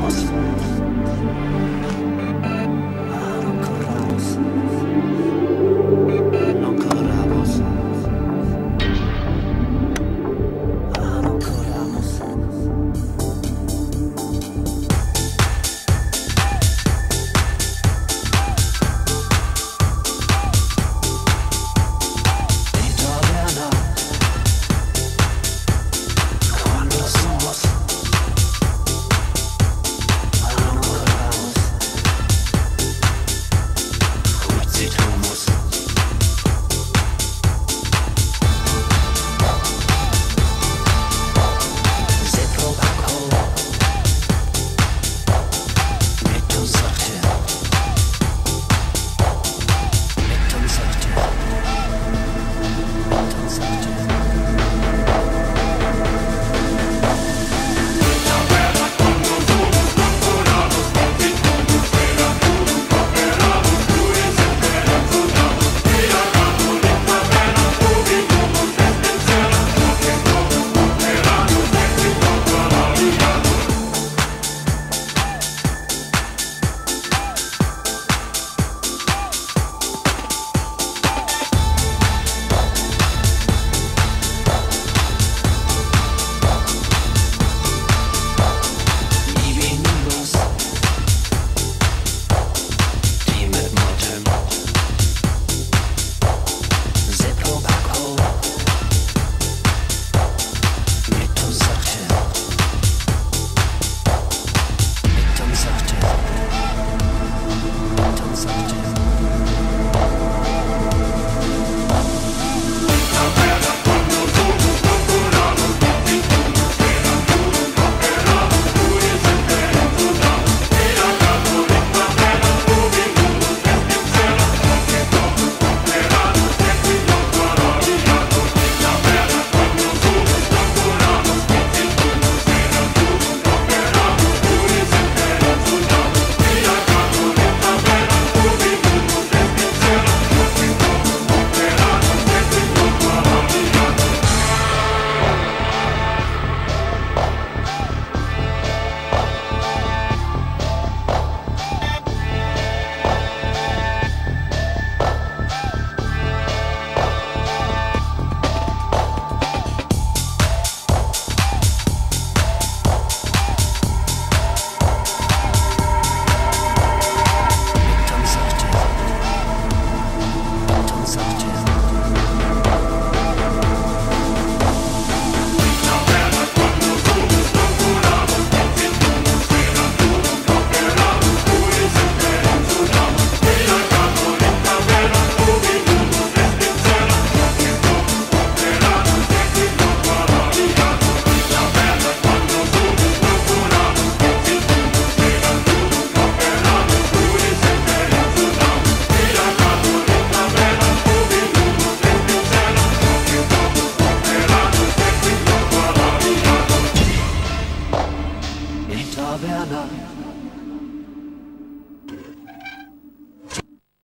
lost.